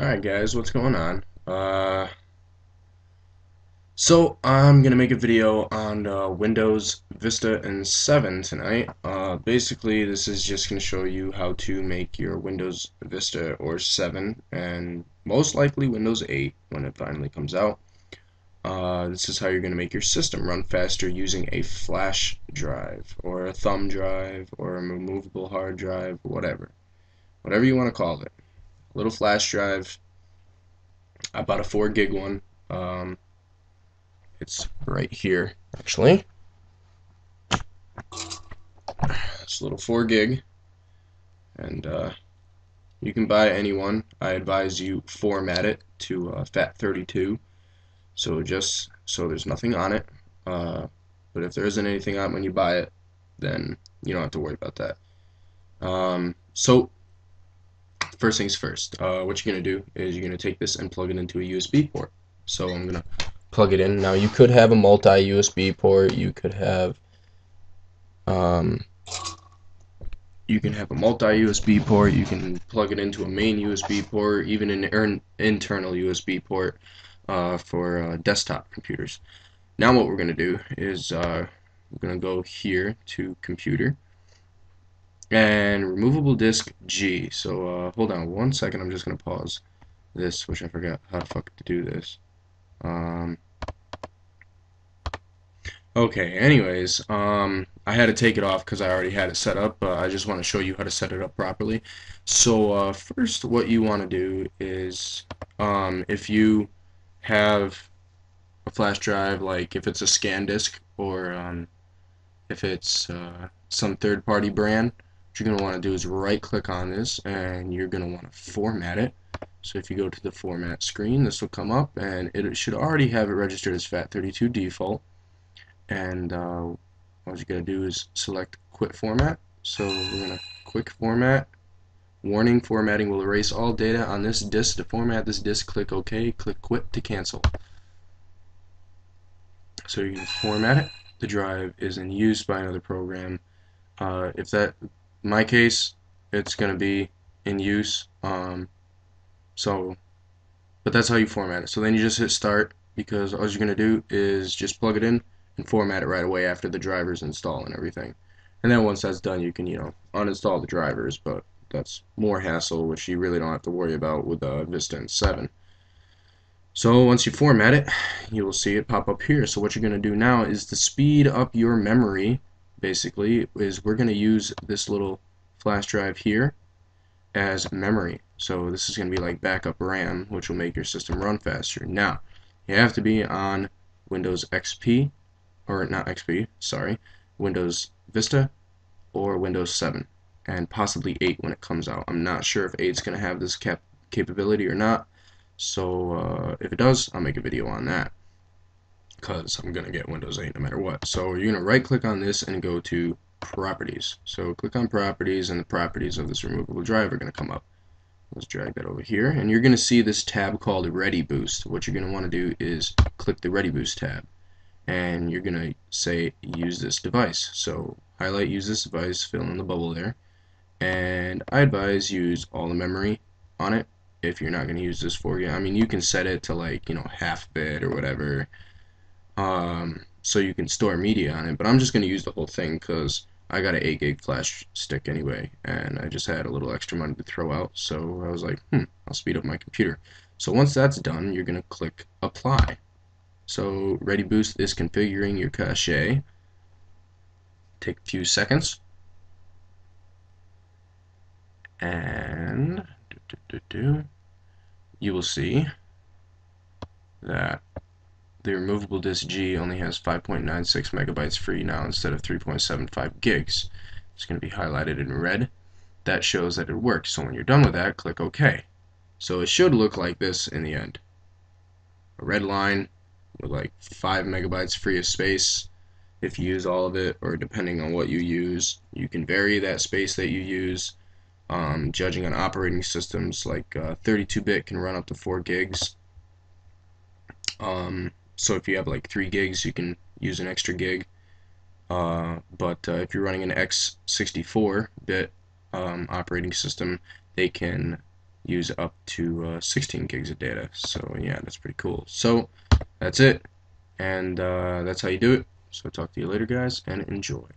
Alright guys, what's going on? So I'm gonna make a video on Windows Vista and 7 tonight. Basically this is just gonna show you how to make your Windows Vista or 7 and most likely Windows 8 when it finally comes out. This is how you're gonna make your system run faster using a flash drive or a thumb drive or a removable hard drive, whatever you want to call it. A little flash drive. I bought a 4 gig one. It's right here, actually. It's a little 4 gig, and you can buy any one. I advise you format it to FAT32, so just so there's nothing on it. But if there isn't anything on it when you buy it, then you don't have to worry about that. So first things first, what you're going to do is you're going to take this and plug it into a USB port. So I'm going to plug it in. Now you could have a multi-USB port, you could have you can plug it into a main USB port, even an internal USB port for desktop computers. Now what we're going to do is we're going to go here to computer and removable disk G. So hold on one second, I'm just going to pause this, which I forgot how the fuck to do this. Okay, anyways, I had to take it off because I already had it set up. I just want to show you how to set it up properly. So first what you want to do is if you have a flash drive, like if it's a SanDisk or if it's some third-party brand, what you're going to want to do is right click on this and you're going to want to format it. So if you go to the format screen, this will come up and it should already have it registered as FAT32 default. And all you gotta do is select quit format. So we're gonna quick format. Warning, formatting will erase all data on this disk. To format this disk, click OK, click quit to cancel. So you're gonna format it. The drive is in use by another program. If that, in my case, it's gonna be in use. But that's how you format it. So then you just hit start, because all you're gonna do is just plug it in and format it right away after the drivers install and everything. And then once that's done, you can, you know, uninstall the drivers, but that's more hassle, which you really don't have to worry about with Vista and 7. So once you format it, you will see it pop up here. So what you're gonna do now is to speed up your memory. Basically, is we're gonna use this little flash drive here as memory. So this is going to be like backup RAM, which will make your system run faster. Now, you have to be on Windows XP, or not XP, sorry, Windows Vista or Windows 7, and possibly 8 when it comes out. I'm not sure if 8's going to have this capability or not, so if it does, I'll make a video on that, because I'm going to get Windows 8 no matter what. So you're going to right-click on this and go to Properties. So click on Properties, and the properties of this removable drive are going to come up. Let's drag that over here, and you're going to see this tab called ReadyBoost. What you're going to want to do is click the ReadyBoost tab, and you're going to say use this device. So highlight use this device, fill in the bubble there, and I advise use all the memory on it if you're not going to use this for you. I mean, you can set it to like, you know, half bit or whatever, so you can store media on it, but I'm just going to use the whole thing because I got an 8 gig flash stick anyway, and I just had a little extra money to throw out, so I was like, I'll speed up my computer. So once that's done, you're going to click Apply. So ReadyBoost is configuring your cache. Take a few seconds. And you will see that the removable disk G only has 5.96 megabytes free now instead of 3.75 gigs. It's going to be highlighted in red. That shows that it works. So when you're done with that, click OK. So it should look like this in the end. A red line with like 5 megabytes free of space if you use all of it, or depending on what you use. You can vary that space that you use. Judging on operating systems, like 32-bit can run up to 4 gigs. So if you have like 3 gigs, you can use an extra gig. But if you're running an x64-bit operating system, they can use up to 16 gigs of data. So yeah, that's pretty cool. So that's it, and that's how you do it. So talk to you later, guys, and enjoy.